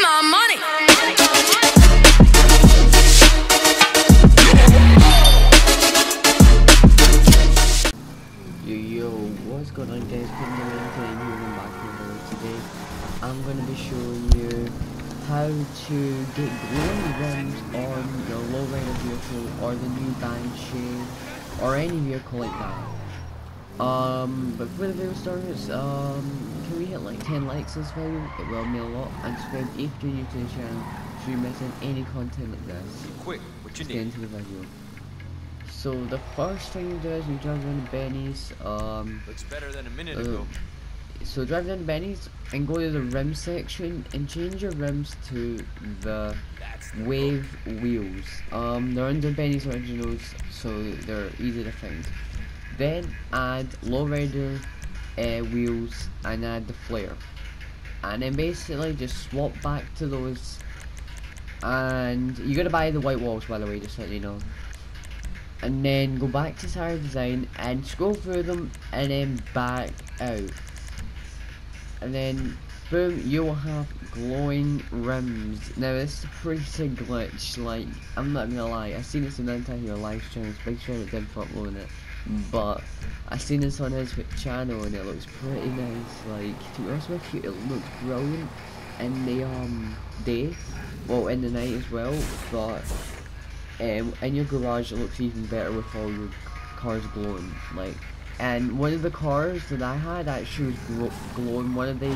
Yo, what's going on, guys? Today I'm gonna be showing you how to get glowing rims on the low rider vehicle or the new Banshee or any vehicle like that. But before the video starts, can we hit like 10 likes this video? It will mean a lot. And subscribe if you're new to the channel so you're missing any content like this. Quick, what you need? Get into the video. So the first thing you do is you drive down to Benny's. Looks better than a minute ago. So drive down to Benny's and go to the rim section and change your rims to the wave wheels. They're under Benny's originals, so they're easy to find. Then add lowrider wheels and add the flare, and then basically just swap back to those. And you gotta buy the white walls, by the way, just so you know. And then go back to tire design and scroll through them and then back out, and then boom, you will have glowing rims. Now this is pretty glitch, like I'm not gonna lie, I've seen this on the entire live stream. Big shout out to him for uploading it, but I've seen this on his channel and it looks pretty nice. Like, to be honest with you, it looks brilliant in the day, well, in the night as well, but in your garage it looks even better with all your cars glowing. Like, and one of the cars that I had actually was glowing. One of the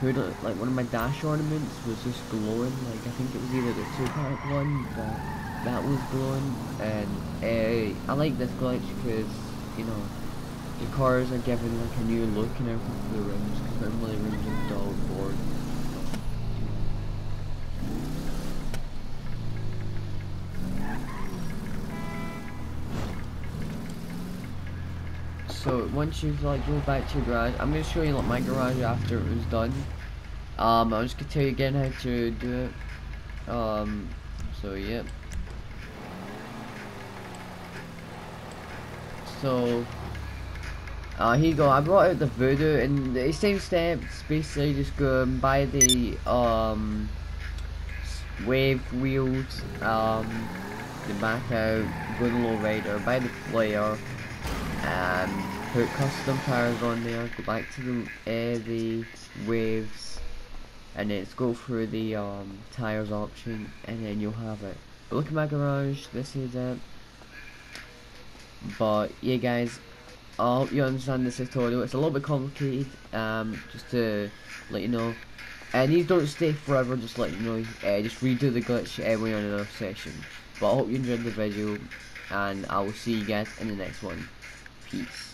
hood, like one of my dash ornaments was just glowing. Like, I think it was either the 2-pack one, but that was glowing. And I like this glitch because, you know, the cars are given like a new look and everything for the rims, because normally rims are dull, bored. So once you like go back to your garage, I'm gonna show you like my garage after it was done. I was gonna tell you again how to do it. So yeah. So here you go. I brought out the Voodoo, and the same steps. Basically, just go and buy the wave wheels, the back out, go to low rider, buy the flare, and put custom tires on there, go back to the waves, and then let's go through the tires option, and then you'll have it. But look at my garage, this is it. But yeah guys, I hope you understand this tutorial. It's a little bit complicated, just to let you know. And these don't stay forever, just let you know, just redo the glitch when you're in another session. But I hope you enjoyed the video, and I will see you guys in the next one. Peace.